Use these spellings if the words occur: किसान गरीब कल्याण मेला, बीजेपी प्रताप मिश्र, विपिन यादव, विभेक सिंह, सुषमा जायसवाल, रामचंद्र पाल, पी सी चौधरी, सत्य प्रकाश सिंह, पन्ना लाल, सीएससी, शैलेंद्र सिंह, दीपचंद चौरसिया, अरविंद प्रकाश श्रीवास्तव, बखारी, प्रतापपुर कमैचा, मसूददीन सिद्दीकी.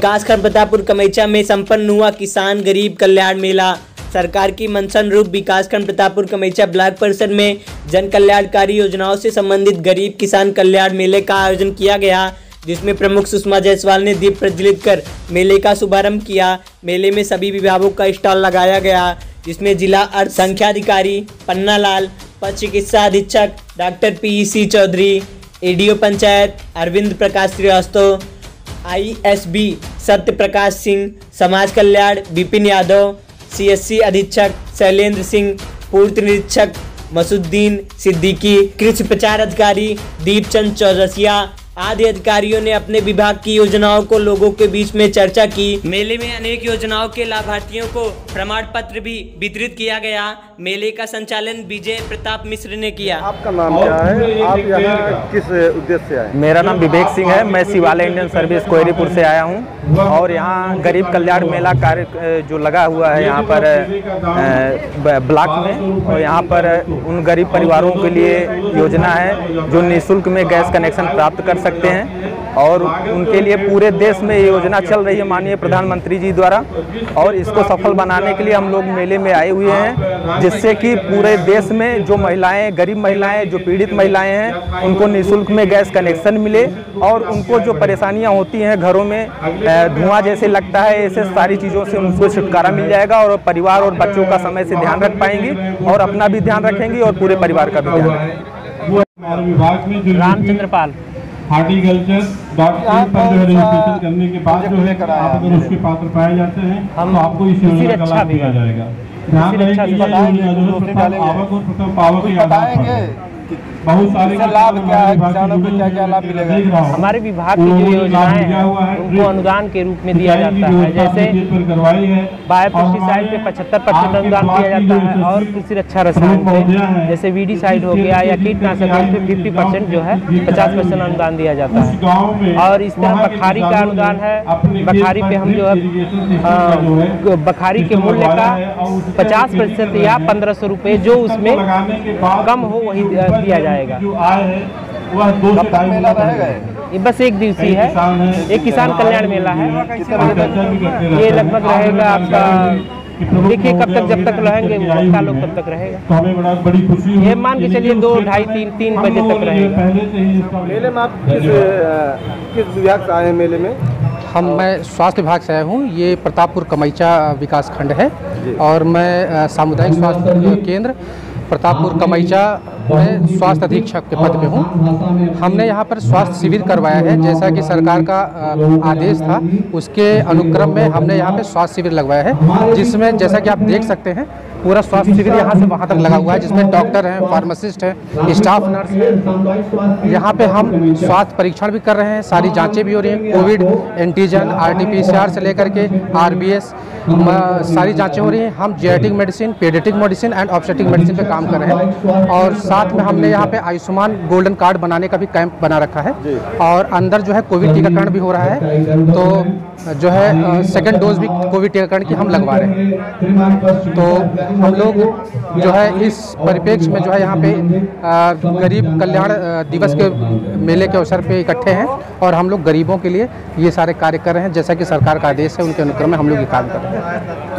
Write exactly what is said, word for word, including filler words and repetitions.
विकास खंड प्रतापपुर कमैचा में संपन्न हुआ किसान गरीब कल्याण मेला। सरकार की मंसानुरूप विकास खंड प्रतापपुर कमैचा ब्लॉक परिषद में जन कल्याणकारी योजनाओं से संबंधित गरीब किसान कल्याण मेले का आयोजन किया गया, जिसमें प्रमुख सुषमा जायसवाल ने दीप प्रज्वलित कर मेले का शुभारंभ किया। मेले में सभी विभागों का स्टॉल लगाया गया, जिसमें जिला अर्थसंख्याधिकारी पन्ना लाल, पशु चिकित्सा अधीक्षक doctor पी सी चौधरी, ADO panchayat अरविंद प्रकाश श्रीवास्तव, ISB सत्य प्रकाश सिंह, समाज कल्याण विपिन यादव, सीएससी अधीक्षक शैलेंद्र सिंह, पूर्व निरीक्षक मसूददीन सिद्दीकी, कृषि प्रचार अधिकारी दीपचंद चौरसिया आदि अधिकारियों ने अपने विभाग की योजनाओं को लोगों के बीच में चर्चा की। मेले में अनेक योजनाओं के लाभार्थियों को प्रमाण पत्र भी वितरित किया गया। मेले का संचालन बीजेपी प्रताप मिश्र ने किया। आपका नाम क्या है, आप यहाँ किस उद्देश्य से आए? मेरा नाम विभेक सिंह है, मैं शिवालय इंडियन सर्विस कोयरीपुर से आया हूँ और यहाँ गरीब कल्याण मेला कार्य जो लगा हुआ है यहाँ पर ब्लॉक में, और यहाँ पर उन गरीब परिवारों के लिए योजना है जो निःशुल्क में गैस कनेक्शन प्राप्त कर सकते हैं और उनके लिए पूरे देश में ये योजना चल रही है माननीय प्रधानमंत्री जी द्वारा, और इसको सफल बनाने के लिए हम लोग मेले में आए हुए हैं, जिससे कि पूरे देश में जो महिलाएं, गरीब महिलाएं, जो पीड़ित महिलाएं हैं, उनको निःशुल्क में गैस कनेक्शन मिले और उनको जो परेशानियां होती हैं घरों में, धुआं जैसे लगता है, ऐसे सारी चीज़ों से उनको छुटकारा मिल जाएगा और परिवार और बच्चों का समय से ध्यान रख पाएंगी और अपना भी ध्यान रखेंगी और पूरे परिवार का भी ध्यान। रामचंद्र पाल हार्टिकल्चर रजिस्ट्रेशन करने के बाद जो है आप अगर उसके पात्र पाए जाते हैं तो आपको इस योजना का लाभ दिया जाएगा। ध्यान रखें बहुत सारे लाभ क्या है, किसानों को क्या क्या लाभ मिलेगा। हमारे विभाग की जो योजनाएं हैं उनको अनुदान के रूप में दिया जाता है, जैसे बायो पेस्टिसाइड पे पचहत्तर परसेंट अनुदान दिया जाता है और कृषि रक्षा रसायन पे जैसे वीडीसाइड हो गया या कीटनाशक पे फिफ्टी परसेंट जो है पचास परसेंट अनुदान दिया जाता है। और इस तरह बखारी का अनुदान है, बखारी पे हम जो है बखारी के मूल्य का पचास परसेंट या पंद्रह सौ रुपये जो उसमें कम हो वही दिया जाएगा। जो आए हैं वह दो मेला रहेगा, ये बस एक दिवसीय है, एक किसान कल्याण मेला है। ये लगभग रहेगा आपका, देखिए कब तक, जब तक रहेंगे वक्ता लोग तब तक रहेगा, तो हमें बड़ा बड़ी खुशी है, ये मान के चलिए दो ढाई तीन तीन बजे तक रहेगा। मेले में आप किस किस विभाग से आए हैं? मेले में हम मैं स्वास्थ्य विभाग से आया हूँ। ये प्रतापपुर कमैचा विकास खंड है और मैं सामुदायिक स्वास्थ्य केंद्र प्रतापपुर कमैचा में स्वास्थ्य अधीक्षक के पद पे हूँ। हमने यहाँ पर स्वास्थ्य शिविर करवाया है, जैसा कि सरकार का आदेश था उसके अनुक्रम में हमने यहाँ पे स्वास्थ्य शिविर लगवाया है, जिसमें जैसा कि आप देख सकते हैं पूरा स्वास्थ्य शिविर यहाँ से वहाँ तक लगा हुआ है, जिसमें डॉक्टर हैं, फार्मासिस्ट हैं, स्टाफ नर्स हैं। यहाँ पे हम स्वास्थ्य परीक्षण भी कर रहे हैं, सारी जाँचें भी हो रही हैं, Covid, antigen, R T P C R से लेकर के आर बी एस सारी जाँचें हो रही हैं। हम genetic medicine, paediatric medicine and obstetric medicine पर काम कर रहे हैं और साथ में हमने यहाँ पे आयुष्मान गोल्डन कार्ड बनाने का भी कैंप बना रखा है और अंदर जो है कोविड टीकाकरण भी हो रहा है, तो जो है सेकंड डोज भी कोविड टीकाकरण की हम लगवा रहे हैं। तो हम लोग जो है इस परिप्रेक्ष्य में जो है यहाँ पे गरीब कल्याण दिवस के मेले के अवसर पे इकट्ठे हैं और हम लोग गरीबों के लिए ये सारे कार्य कर रहे हैं, जैसा कि सरकार का आदेश है उनके अनुक्रम में हम लोग ये काम कर रहे हैं।